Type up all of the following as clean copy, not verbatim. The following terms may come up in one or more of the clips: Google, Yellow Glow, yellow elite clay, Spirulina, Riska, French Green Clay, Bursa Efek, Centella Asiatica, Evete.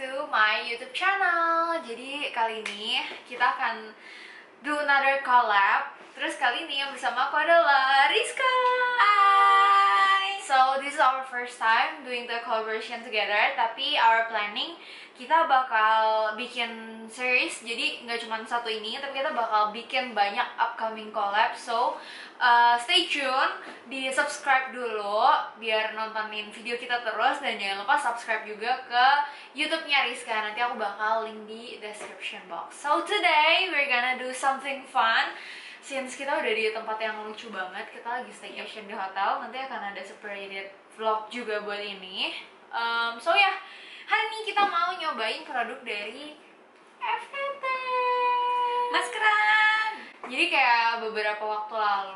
to my YouTube channel. Jadi kali ini kita akan do another collab. Terus kali ini yang bersama aku adalah Riska. Hi. So this is our first time doing the collaboration together. Tapi our planning, kita bakal bikin series. Jadi nggak cuma satu ini, tapi kita bakal bikin banyak upcoming collab. So stay tune, di subscribe dulu biar nontonin video kita terus, dan jangan lupa subscribe juga ke YouTube-nya Riska. Nanti aku bakal link di description box. So today we're gonna do something fun. Since kita udah di tempat yang lucu banget, kita lagi staycation di hotel. Nanti akan ada separated vlog juga buat ini. So yeah, hari ini kita mau nyobain produk dari Evete maskeran. Jadi kayak beberapa waktu lalu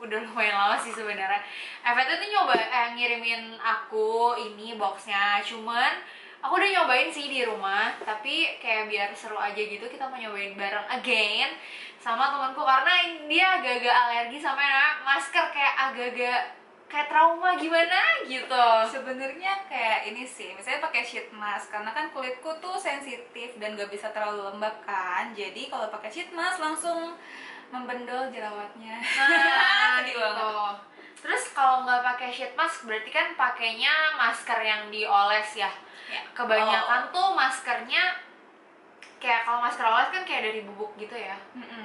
udah lumayan lama sih sebenarnya. Evete tuh nyoba ngirimin aku ini boxnya, cuman aku udah nyobain sih di rumah, tapi kayak biar seru aja gitu kita mau nyobain bareng again sama temanku, karena dia agak-agak alergi sama masker, kayak agak-agak kayak trauma gimana gitu. Sebenarnya kayak ini sih, misalnya pakai sheet mask, karena kan kulitku tuh sensitif dan gak bisa terlalu lembab kan. Jadi kalau pakai sheet mask langsung membendol jerawatnya. Nah, gitu. Terus kalau nggak pakai sheet mask berarti kan pakainya masker yang dioles ya. Kebanyakan tuh maskernya kayak kalau masker oles kan kayak dari bubuk gitu ya.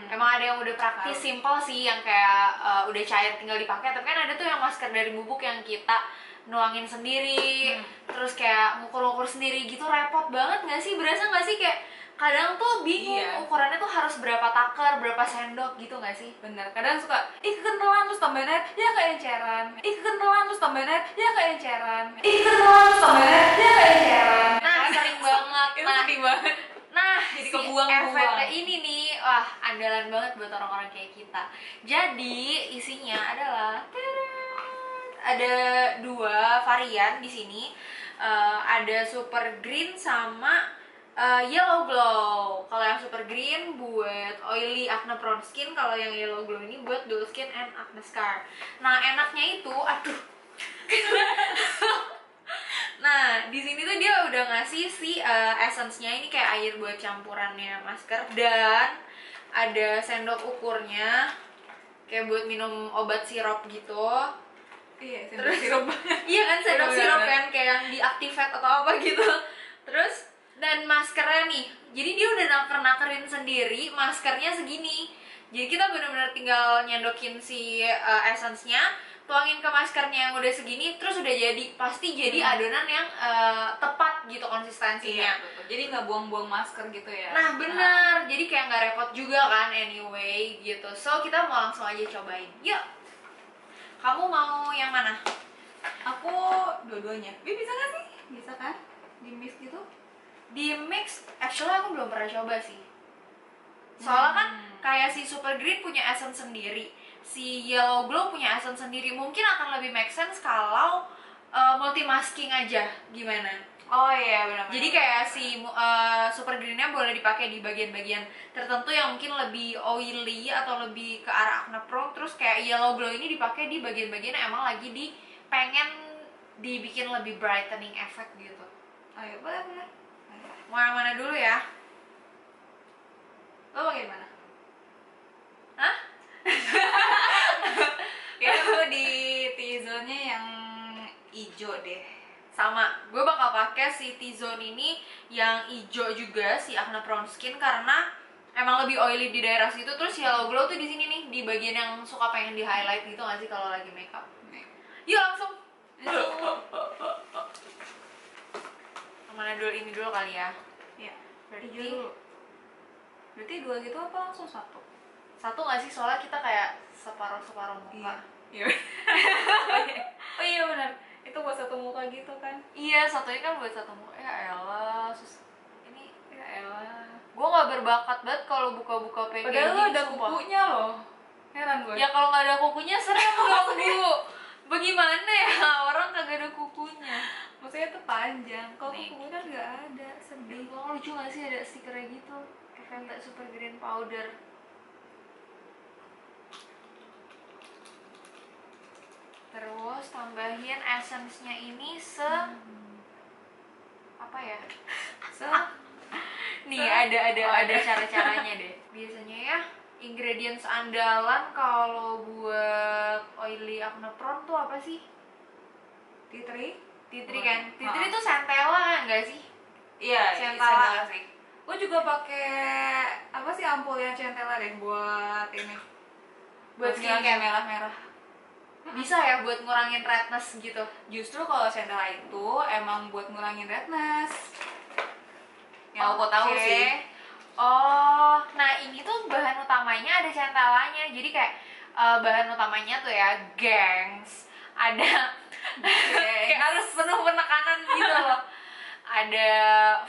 Emang ada yang udah praktis simple sih yang kayak udah cair tinggal dipakai. Tapi kan ada tuh yang masker dari bubuk yang kita nuangin sendiri, terus kayak ngukur-ngukur sendiri gitu. Repot banget nggak sih? Berasa nggak sih kayak kadang tuh bingung ukurannya tuh harus berapa taker, berapa sendok gitu gak sih? Bener, kadang suka kekentelan terus tambahin air, ya kayak enceran. Kekentelan terus tambahin air, ya kayak enceran. Kekentelan terus tambahin air, ya kayak enceran. Nah, sering banget. Itu sedih banget. Nah, jadi kebuang-buang. Evete ini nih, wah andalan banget buat orang-orang kayak kita. Jadi isinya adalah ada dua varian di sini. Ada super green sama yellow glow. Kalau yang super green buat oily acne prone skin, kalau yang yellow glow ini buat dull skin and acne scar. Nah, enaknya itu, aduh. Nah, di sini tuh dia udah ngasih si essence-nya, ini kayak air buat campurannya masker, dan ada sendok ukurnya kayak buat minum obat sirup gitu. Iya, sendok sirup. Iya kan, sendok sirup kan kayak yang diaktifat atau apa gitu. Terus dan maskernya nih, jadi dia udah naker-nakerin sendiri, maskernya segini. Jadi kita bener-bener tinggal nyendokin si essence-nya, tuangin ke maskernya yang udah segini, terus udah jadi. Pasti jadi adonan yang tepat gitu konsistensinya. Iya, betul. Jadi nggak buang-buang masker gitu ya. Nah bener, jadi kayak nggak repot juga kan anyway gitu. So kita mau langsung aja cobain, yuk. Kamu mau yang mana? Aku dua-duanya. Bisa nggak sih? Bisa kan? Di mix gitu? Di mix, actually aku belum pernah coba sih. Soalnya kan kayak si super green punya essence sendiri, si yellow glow punya essence sendiri. Mungkin akan lebih make sense kalau multi masking aja. Gimana? Oh iya, benar. Jadi kayak si super greennya boleh dipakai di bagian-bagian tertentu yang mungkin lebih oily atau lebih ke arah acne prone. Terus kayak yellow glow ini dipakai di bagian-bagian yang emang lagi pengen dibikin lebih brightening effect gitu. Oh iya, boleh. Mau yang mana dulu ya? Lo pakai mana? Hah? Kayaknya gue di T-zone-nya yang hijau deh. Sama, gue bakal pakai si T-zone ini yang hijau juga, si acne prone skin, karena emang lebih oily di daerah situ. Terus yellow glow tuh di sini nih, di bagian yang suka pengen di highlight gitu nggak sih kalau lagi makeup? Yuk langsung. Mana dulu, ini dulu kali ya? Iya, berarti dulu. Berarti dua gitu apa langsung satu? Satu nggak sih, soalnya kita kayak separuh-separuh muka. Iya. Oh iya benar, itu buat satu muka gitu kan? Iya, satunya kan buat satu muka. Ya elah, ini ya elah. Gue nggak berbakat banget kalau buka-buka PG. Padahal lo ada kukunya loh. Heran gue. Ya kalau nggak ada kukunya serem dong Bu. Bagaimana ya orang kagak ada kukunya? Maksudnya tuh panjang. Kalau kukunya kan nggak ada. Sedih. Lo lucu nggak sih ada stikernya gitu? Evete Super Green Powder. Terus tambahin essence-nya ini se apa ya? Se nih ada cara-caranya deh. Biasanya ya ingredients andalan kalau buat oily acne prone tuh apa sih? Tea tree? Tea tree kan? Tea tree tuh centella enggak sih? Iya, centella sih. Gue juga pakai apa sih ampulnya centella deh buat ini. Buat skincare merah-merah. Bisa ya buat ngurangin redness gitu. Justru kalau centella itu emang buat ngurangin redness. Ya aku tahu sih. Oh, nah ini tuh bahan utamanya ada centellanya. Jadi kayak bahan utamanya tuh ya, gengs. Ada kayak harus penuh penekanan gitu loh. Ada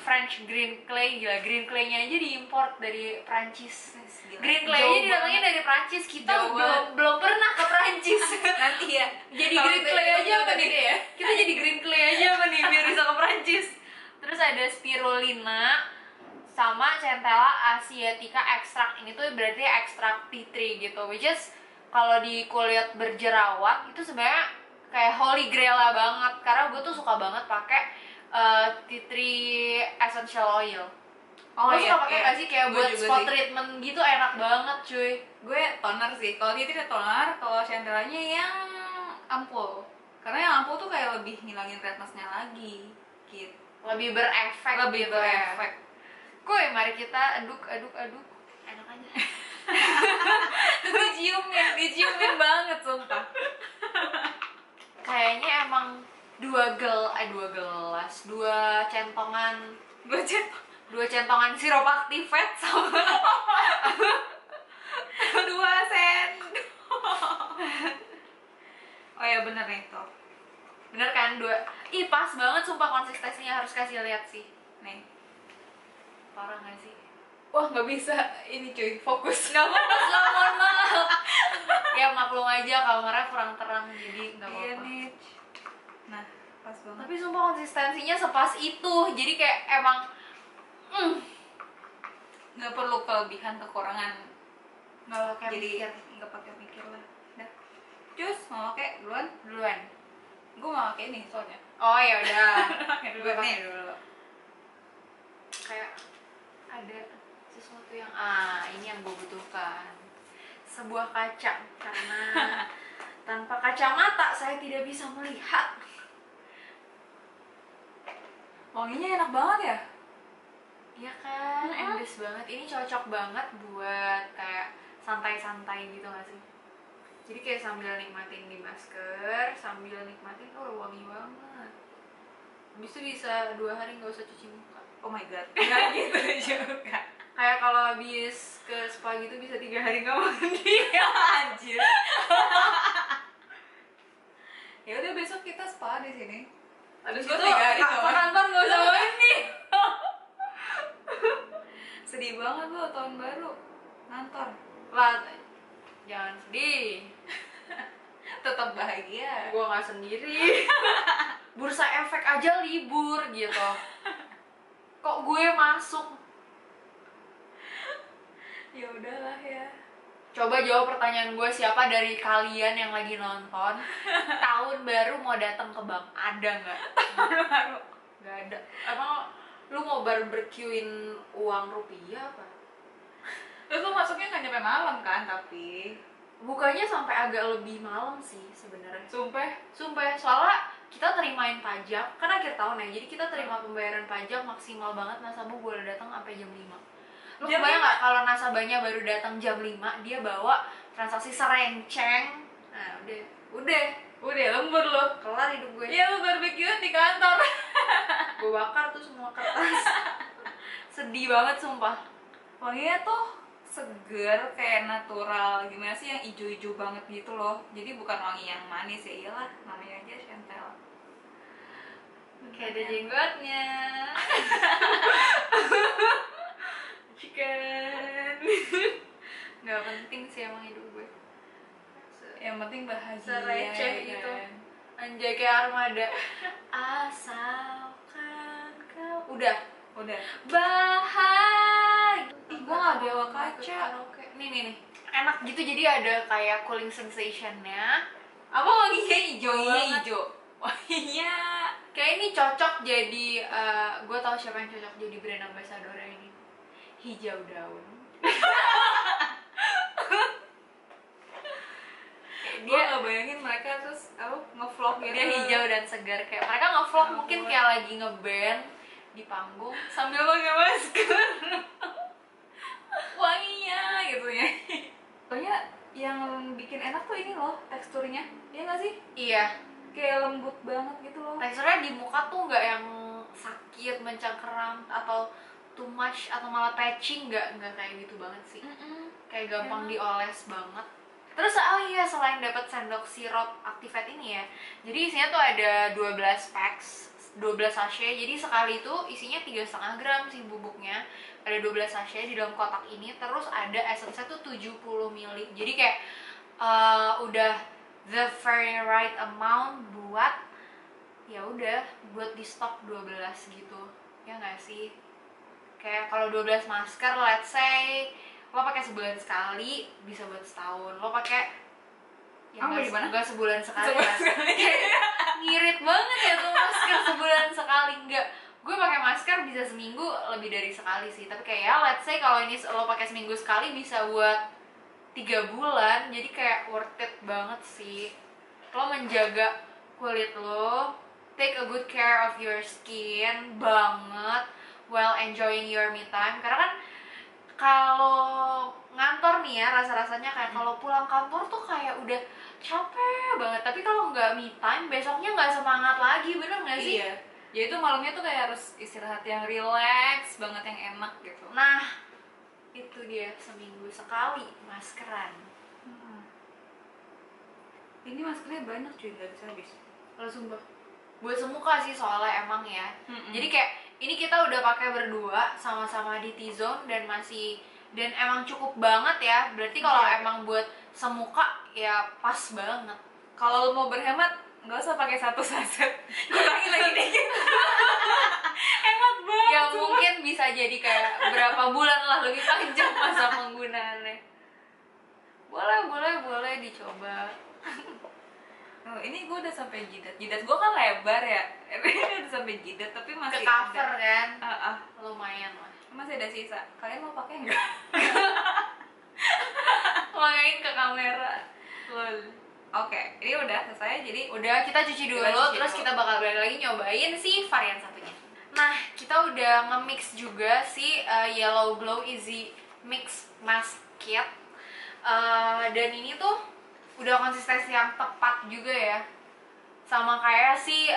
French Green Clay, gila. Green Clay-nya aja diimport dari Prancis. Gila. Green Clay-nya didatangin dari Prancis. Kita belum pernah ke Prancis. Nanti ya. Jadi kalo Green Clay aja apa nih? Ya? Kita jadi Green Clay aja apa nih biar bisa ke Prancis. Terus ada Spirulina sama Centella Asiatica ekstrak. Ini tuh berarti ekstrak tea tree gitu. Which is kalau di kulit berjerawat itu sebenarnya kayak holy grail banget karena gue tuh suka banget pakai tea tree essential oil. Oh iya, suka pakai nggak sih kayak buat spot treatment gitu enak banget cuy. Gue toner sih. Kalau tea tree toner, kalau centellanya yang ampul. Karena yang ampul tuh kayak lebih ngilangin redness-nya lagi. Gitu. Lebih berefek. Lebih berefek. Kuy, mari kita aduk. Enak aja. diciumin banget sumpah. Kayaknya emang dua centongan sirup Activate sama dua sendok. Oh ya bener nih itu, bener kan dua. Ih pas banget sumpah konsistensinya, harus kasih lihat sih nih. Parah nggak sih? Wah nggak bisa ini cuy, fokus nggak fokus lah mohon maaf. Ya maklum aja kameranya kurang terang jadi nggak apa-apa. Nah, pas banget. Tapi sumpah konsistensinya sepas itu. Jadi kayak emang nggak perlu kelebihan kekurangan. Nggak pakai mikir. Nggak pakai mikir lah. Dah. Cus, mau pakai duluan. Gue mau pakai ini soalnya. Oh ya udah. Gue pakai dulu. Kayak ada sesuatu yang ini yang gue butuhkan. Sebuah kacang karena tanpa kacamata saya tidak bisa melihat. Wanginya enak banget ya? Iya kan, pedes banget. Ini cocok banget buat kayak santai-santai gitu gak sih? Jadi kayak sambil nikmatin di masker, sambil nikmatin, oh wangi banget. Habis itu bisa 2 hari gak usah cuci muka. Oh my god, gak gitu juga. Kayak kalau habis ke spa gitu bisa 3 hari gak mandi. Ya anjir. Ya udah besok kita spa di sini. Habis itu kantor nggak usah mandi. Sedih banget lo tahun baru kantor. Lah jangan sedih. Tetap bahagia. Gua nggak sendiri. Bursa Efek aja libur gitu. Kok gue masuk? Ya udahlah ya. Coba jawab pertanyaan gue, siapa dari kalian yang lagi nonton tahun baru mau datang ke bank? Ada nggak? Tahun baru? Nggak ada. Emang lu mau barbeque-in uang rupiah apa? Lu tuh masuknya nggak nyampe malam kan tapi? Bukanya sampai agak lebih malam sih sebenarnya. Sumpah. Soalnya kita terimain pajak, kan akhir tahun ya. Jadi kita terima pembayaran pajak maksimal banget nasabah boleh datang sampai jam 5. Lu kebayang nggak kalau nasabahnya baru datang jam 5, dia bawa transaksi serenceng. Nah udah lembur lo, kelar hidup gue. Iya, lu barbekyuan di kantor. Gue bakar tuh semua kertas. Sedih banget sumpah. Wanginya tuh seger kayak natural, gimana sih yang ijo-ijo banget gitu loh. Jadi bukan wangi yang manis ya, iyalah namanya aja centella. Kayak ada jenggotnya. chicken. Gak penting sih emang hidup gue. Yang penting bahagia. Sereceh ya, gitu kan? Anjay kayak armada. Asalkan kau. Udah. Bahagia. Ih gue gak bawa kaca. Nih. Enak gitu, jadi ada kayak cooling sensation-nya. Apa wanginya hijau? Hijau. Wanginya kayak ini cocok jadi gue tau siapa yang cocok jadi brand ambassador ini. Hijau daun. Gue nggak bayangin mereka terus nge-vlog gitu. Dia hijau dan segar, kayak mereka nge-vlog mungkin kayak lagi nge-band di panggung sambil pakai masker. Wanginya gitu ya. Soalnya yang bikin enak tuh ini loh teksturnya, iya nggak sih? Iya. Kayak lembut banget gitu loh. Teksturnya di muka tuh nggak yang sakit, mencengkeram atau too much atau malah patching, nggak kayak gitu banget sih. Kayak gampang dioles banget. Terus selain dapat sendok sirup Activate ini ya, jadi isinya tuh ada 12 packs, 12 sachet. Jadi sekali itu isinya 3,5 gram sih bubuknya. Ada 12 sachet di dalam kotak ini. Terus ada essence-nya tuh 70 ml. Jadi kayak udah the very right amount buat buat di stok 12 gitu. Ya nggak sih? Kayak kalau 12 masker, let's say lo pakai sebulan sekali bisa buat setahun, lo pakai enggak sebulan sekali, ngirit banget ya tuh masker sebulan sekali. Enggak, gue pakai masker bisa seminggu lebih dari sekali sih, tapi kayak let's say kalau ini lo pakai seminggu sekali bisa buat 3 bulan, jadi kayak worth it banget sih. Lo menjaga kulit lo, take a good care of your skin banget while enjoying your me time, karena kan kalau ngantor nih ya rasa-rasanya kayak kalau pulang kantor tuh kayak udah capek banget, tapi kalau nggak me time besoknya nggak semangat lagi, bener nggak sih? Iya. Jadi tuh malamnya tuh kayak harus istirahat yang relax banget, yang enak gitu. Nah itu dia, seminggu sekali maskeran. Ini maskernya banyak cuy, nggak bisa habis. Kalau sumpah buat semuka sih soalnya emang ya. Jadi kayak ini kita udah pakai berdua sama-sama di T-zone dan emang cukup banget ya. Berarti kalau emang buat semuka ya pas banget. Kalau mau berhemat nggak usah pakai satu saset. Kurangin lagi dikit. Hemat banget. Ya cuma mungkin bisa jadi kayak berapa bulan lah, lebih panjang masa penggunaannya. Boleh dicoba. Oh, ini gue udah sampai jidat gue kan lebar ya, ini udah sampai jidat tapi masih ke-cover kan, lumayan lah, masih ada sisa. Kalian mau pakai nggak? Langgain ke kamera. Oke, ini udah selesai, jadi udah kita cuci dulu, terus kita bakal balik lagi nyobain si varian satunya. Nah, kita udah nge-mix juga si Yellow Glow Easy Mix Mask Kit, dan ini tuh udah konsistensi yang tepat juga ya, sama kayak si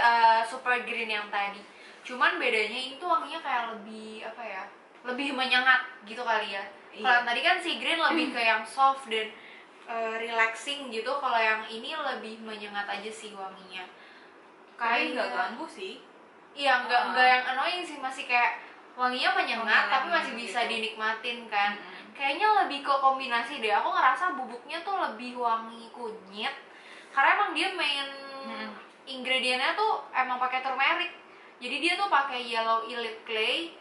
super green yang tadi. Cuman bedanya itu wanginya kayak lebih lebih menyengat gitu kali ya. Kalau tadi kan si green lebih ke yang soft dan relaxing gitu, kalau yang ini lebih menyengat aja sih wanginya. Kayak nggak ganggu sih. Iya, nggak yang annoying sih, masih kayak wanginya menyengat tapi masih bisa dinikmatin kan. Kayaknya lebih ke kombinasi deh, aku ngerasa bubuknya tuh lebih wangi kunyit karena emang dia main ingredientnya tuh emang pakai turmeric. Jadi dia tuh pakai yellow elite clay,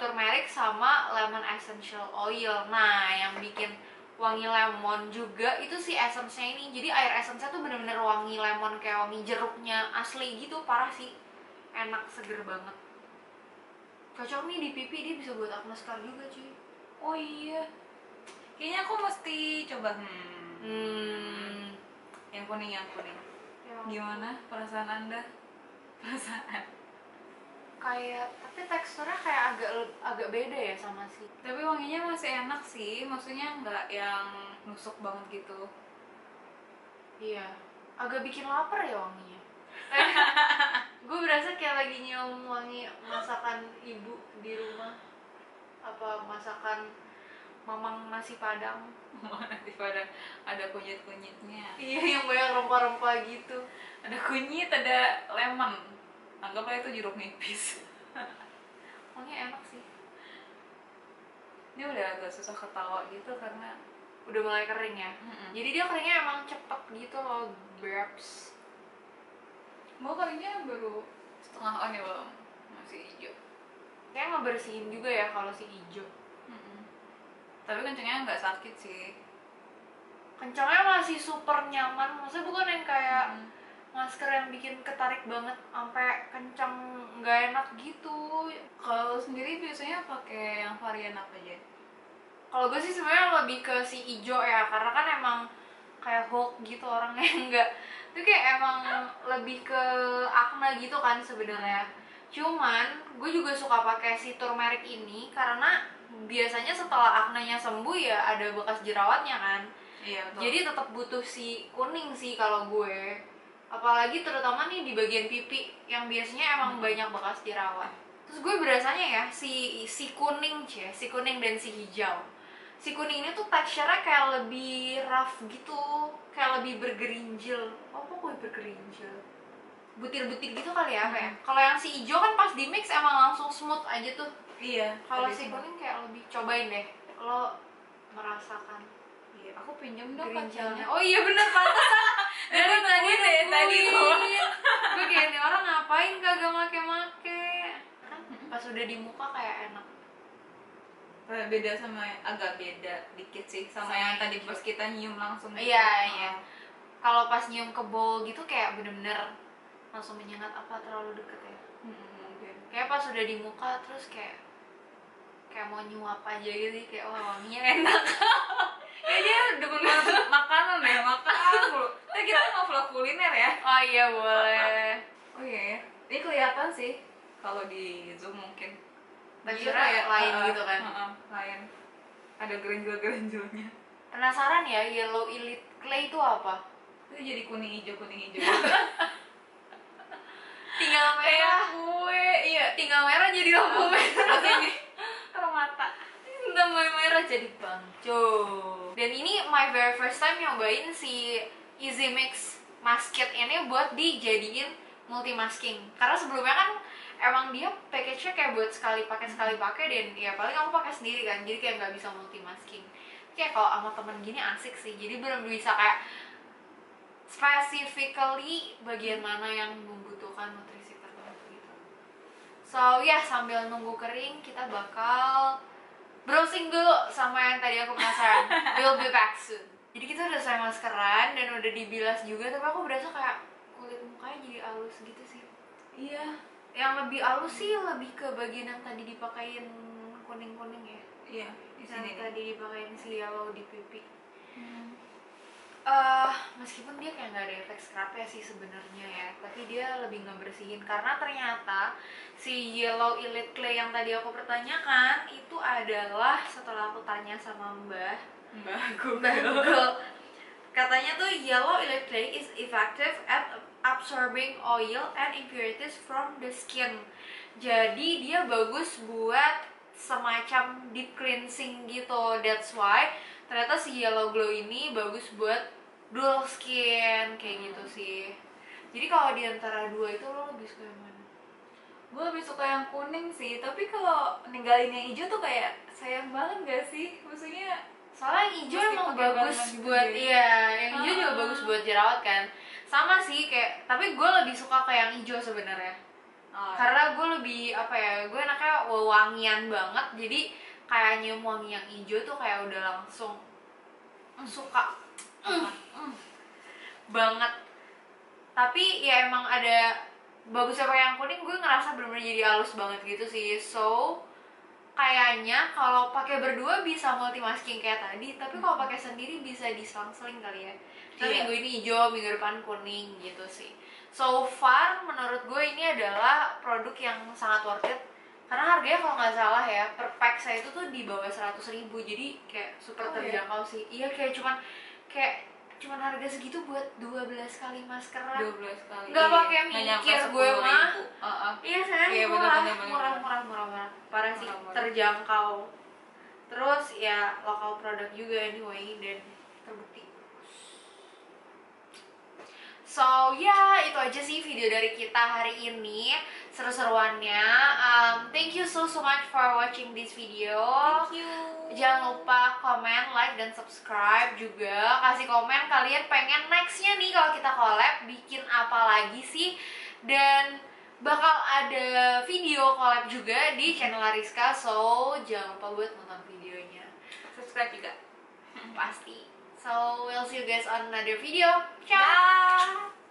turmeric sama lemon essential oil. Nah, yang bikin wangi lemon juga itu si essence-nya ini. Jadi air essence-nya tuh bener-bener wangi lemon, kayak wangi jeruknya asli gitu, parah sih. Enak, seger banget. Cocok nih di pipi, dia bisa buat akneskar juga cuy. Oh iya, kayaknya aku mesti coba. Yang kuning. Gimana perasaan anda? Kayak, tapi teksturnya kayak agak beda ya sama sih. Tapi wanginya masih enak sih, maksudnya nggak yang nusuk banget gitu. Iya, agak bikin lapar ya wanginya. Gue berasa kayak lagi nyium wangi masakan ibu di rumah. Apa masakan mamang nasi padang? Ada kunyit-kunyitnya. Iya, yang banyak rempah-rempah gitu. Ada kunyit, ada lemon. Anggaplah itu jeruk nipis. Wanginya enak sih. dia udah agak susah ketawa gitu karena udah mulai kering ya. Jadi dia keringnya emang cepet gitu loh, berps. Gua keringnya baru setengah on ya, belum, masih hijau. Kayak ngebersihin juga ya kalau si hijau. Tapi kencengnya nggak sakit sih. Kencengnya masih super nyaman, maksudnya bukan yang kayak masker yang bikin ketarik banget sampai kenceng nggak enak gitu. Kalau sendiri biasanya pakai yang varian apa aja? Kalau gue sih sebenarnya lebih ke si ijo ya, karena kan emang kayak Hulk gitu orangnya, enggak. Itu kayak emang lebih ke acne gitu kan sebenarnya. Cuman gue juga suka pakai si turmeric ini karena biasanya setelah acne-nya sembuh ya ada bekas jerawatnya kan. Iya, betul. Jadi tetap butuh si kuning sih kalau gue. Apalagi terutama nih di bagian pipi yang biasanya emang banyak bekas jerawat. Terus gue berasanya ya si kuning cie, si kuning dan si hijau. Si kuning ini tuh teksturnya kayak lebih rough gitu, kayak lebih bergerinjil. Oh, kok gue bergerinjil? Butir-butir gitu kali ya, apa ya? Kalau yang si hijau kan pas di mix emang langsung smooth aja tuh. Iya. Kalau si kuning kayak lebih, cobain deh, lo merasakan. Iya, aku pinjem dong kacanya. Oh iya bener, pantesan. Dari tadi deh, tadi tuh. Gue kayak ini orang ngapain kagak make-make? Kan pas udah di muka kayak enak. Beda sama, agak beda dikit sih sama yang tadi pas kita nyium langsung gitu. Iya. Kalau pas nyium ke bowl gitu kayak bener-bener langsung menyengat, apa terlalu deket ya. Kayak pas udah di muka terus kayak mau nyuap aja gitu, kayak wah wanginya enak. Kayak dia demen banget makanan ya, makan mulu. Kita mau vlog kuliner ya. Oh iya boleh. Oh iya ya, ini kelihatan sih kalau di zoom mungkin teksturnya kayak lain gitu kan. Lain, ada gerenjol-gerenjolnya. Penasaran ya yellow elite clay itu apa? Itu jadi kuning hijau. Tinggal merah gue, iya tinggal merah jadi lampu merah ini. Mata udah mulai merah jadi bangco. Dan ini my very first time nyobain si easy mix maskit ini buat dijadiin multi masking, karena sebelumnya kan emang dia package-nya kayak buat sekali pakai dan ya paling aku pakai sendiri kan, jadi kayak nggak bisa multi masking. Kayak kalau sama temen gini asik sih, jadi belum bisa kayak specifically bagian mana yang membutuhkan nutrisi tertentu gitu. So ya sambil nunggu kering kita bakal browsing dulu sama yang tadi aku penasaran. We'll be back soon. Jadi kita udah selesai maskeran dan udah dibilas juga, tapi aku berasa kayak kulit mukanya jadi halus gitu sih. Iya. Yang lebih halus sih lebih ke bagian yang tadi dipakein kuning ya. Iya. Di sini tadi dipakein si yellow di pipi. Meskipun dia kayak nggak ada efek scrubnya sih sebenarnya ya, tapi dia lebih ngebersihin karena ternyata si yellow elite clay yang tadi aku pertanyakan itu adalah, setelah aku tanya sama mbah Google, katanya tuh yellow elite clay is effective at absorbing oil and impurities from the skin. Jadi dia bagus buat semacam deep cleansing gitu. That's why ternyata si yellow glow ini bagus buat dual skin kayak gitu sih. Jadi kalau di antara dua itu lo lebih suka yang mana? Gue lebih suka yang kuning sih, tapi kalau ninggalin yang hijau tuh kayak sayang banget gak sih? Maksudnya soalnya yang hijau emang bagus buat gitu, iya, yang hijau juga bagus buat jerawat kan. Sama sih kayak, tapi gue lebih suka kayak yang hijau sebenarnya. Karena gue lebih apa ya, gue enaknya wangian banget, jadi kayak nyium wangi yang hijau tuh kayak udah langsung suka banget. Tapi ya emang ada bagusnya pakai yang kuning, gue ngerasa bener-bener jadi halus banget gitu sih. So kayaknya kalau pakai berdua bisa multi masking kayak tadi, tapi kalau pakai sendiri bisa diselang-seling kali ya. Minggu ini hijau, minggu depan kuning gitu sih. So far menurut gue ini adalah produk yang sangat worth it karena harganya kalau nggak salah ya per pack saya itu tuh di bawah 100.000, jadi kayak super terjangkau sih. Iya, kayak cuman harga segitu buat 12 kali maskeran. 12 kali. Nggak pakai mikir gue mah. Iya, saya murah. Parah sih, terjangkau. Terus ya lokal produk juga anyway dan terbukti. So yeah, itu aja sih video dari kita hari ini, seru-seruannya. Thank you so much for watching this video. Thank you. Jangan lupa komen, like, dan subscribe juga. Kasih komen kalian pengen nextnya nih kalau kita collab bikin apa lagi sih, dan bakal ada video collab juga di channel Riska. So jangan lupa buat nonton videonya, subscribe juga pasti. So, we'll see you guys on another video. Ciao! Bye.